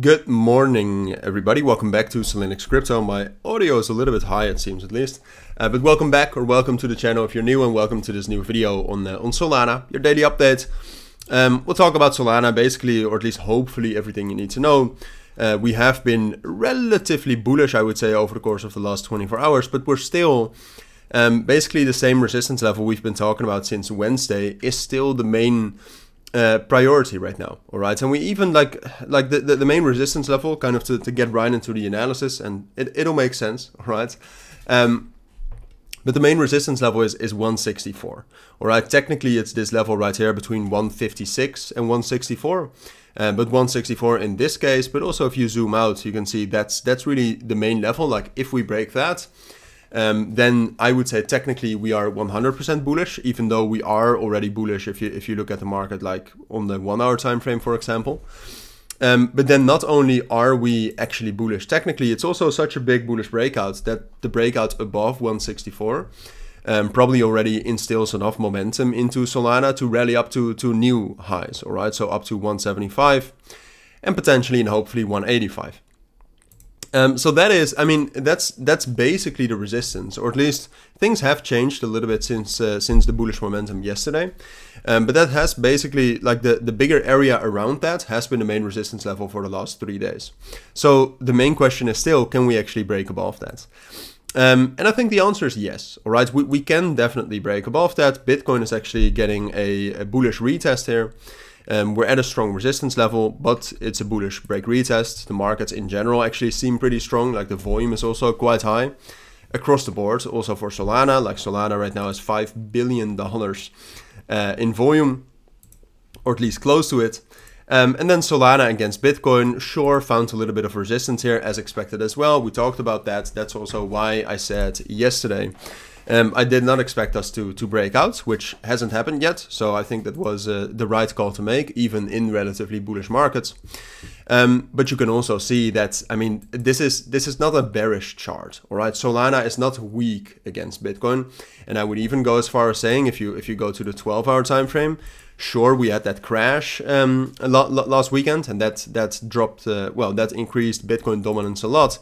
Good morning, everybody. Welcome back to Cilinix Crypto. My audio is a little bit high, it seems, at least. But welcome back, or welcome to the channel if you're new, and welcome to this new video on Solana, your daily update. We'll talk about Solana, basically, or at least hopefully everything you need to know. We have been relatively bullish, I would say, over the course of the last 24 hours, but we're still basically the same resistance level we've been talking about since Wednesday is still the main priority right now, all right? And we even like the main resistance level, kind of to get right into the analysis, and it'll make sense, all right? But the main resistance level is 164, all right? Technically, it's this level right here between 156 and 164, but 164 in this case, but also if you zoom out, you can see that's really the main level. Like, if we break that, then I would say technically we are 100% bullish, even though we are already bullish if you look at the market, like on the 1 hour time frame, for example. But then not only are we actually bullish, technically it's also such a big bullish breakout that the breakout above 164 probably already instills enough momentum into Solana to rally up to new highs, all right? So up to 175 and potentially and hopefully 185. So that is, I mean, that's basically the resistance, or at least things have changed a little bit since the bullish momentum yesterday. But that has basically, like the bigger area around that has been the main resistance level for the last 3 days. So the main question is still, can we actually break above that? And I think the answer is yes, all right? We can definitely break above that. Bitcoin is actually getting a bullish retest here. We're at a strong resistance level, but it's a bullish break retest. The markets in general actually seem pretty strong, like the volume is also quite high across the board, also for Solana. Like Solana right now is $5 billion in volume, or at least close to it. And then Solana against Bitcoin, sure, found a little bit of resistance here as expected as well. We talked about that. That's also why I said yesterday, I did not expect us to break out, which hasn't happened yet. So I think that was the right call to make, even in relatively bullish markets. But you can also see that, I mean, this is not a bearish chart, all right? Solana is not weak against Bitcoin. And I would even go as far as saying, if you go to the 12-hour time frame, sure, we had that crash last weekend, and that dropped, well, that increased Bitcoin dominance a lot.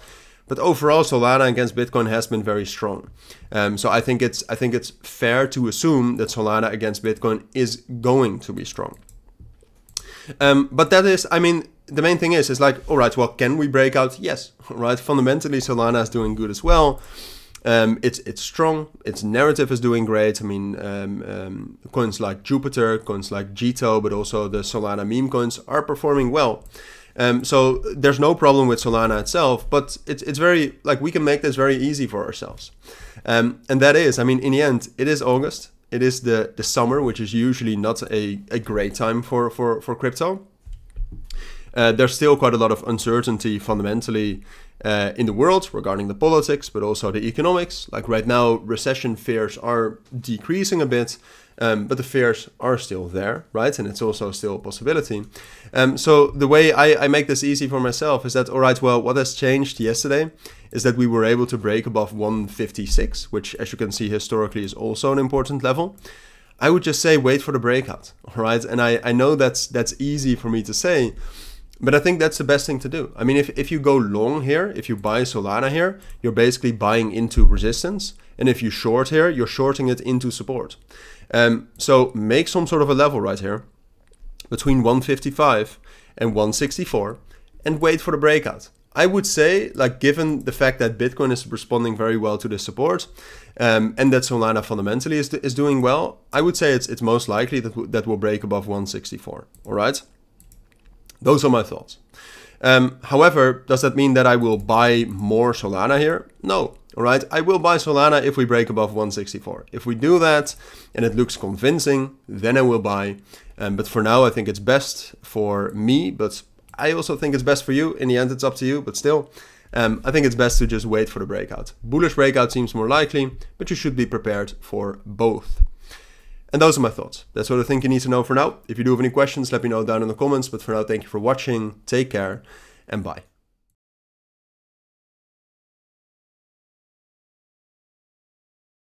But overall, Solana against Bitcoin has been very strong. So I think it's fair to assume that Solana against Bitcoin is going to be strong. But that is, I mean, the main thing is like, all right, well, can we break out? Yes, right? Fundamentally, Solana is doing good as well. It's strong. Its narrative is doing great. I mean, coins like Jupiter, coins like Jito, but also the Solana meme coins are performing well. So there's no problem with Solana itself, but it's very, like, we can make this very easy for ourselves. And that is, I mean, in the end, it is August. It is the summer, which is usually not a great time for crypto. There's still quite a lot of uncertainty fundamentally in the world regarding the politics, but also the economics. Like right now, recession fears are decreasing a bit, but the fears are still there, right? And it's also still a possibility. So the way I make this easy for myself is that, all right, well, what has changed yesterday is that we were able to break above 156, which, as you can see, historically is also an important level. I would just say, wait for the breakout, all right? And I know that's easy for me to say, but I think that's the best thing to do. I mean, if you go long here, if you buy Solana here, you're basically buying into resistance. And if you short here, you're shorting it into support. So make some sort of a level right here between 155 and 164 and wait for the breakout. I would say, like, given the fact that Bitcoin is responding very well to this support, and that Solana fundamentally is doing well, I would say it's most likely that we'll break above 164, all right? Those are my thoughts. However, does that mean that I will buy more Solana here? No, all right? I will buy Solana if we break above 164. If we do that and it looks convincing, then I will buy. But for now, I think it's best for me, but I also think it's best for you. In the end, it's up to you, but still, I think it's best to just wait for the breakout. Bullish breakout seems more likely, but you should be prepared for both. And those are my thoughts. That's what I think you need to know for now. If you do have any questions, let me know down in the comments. But for now, thank you for watching. Take care and bye.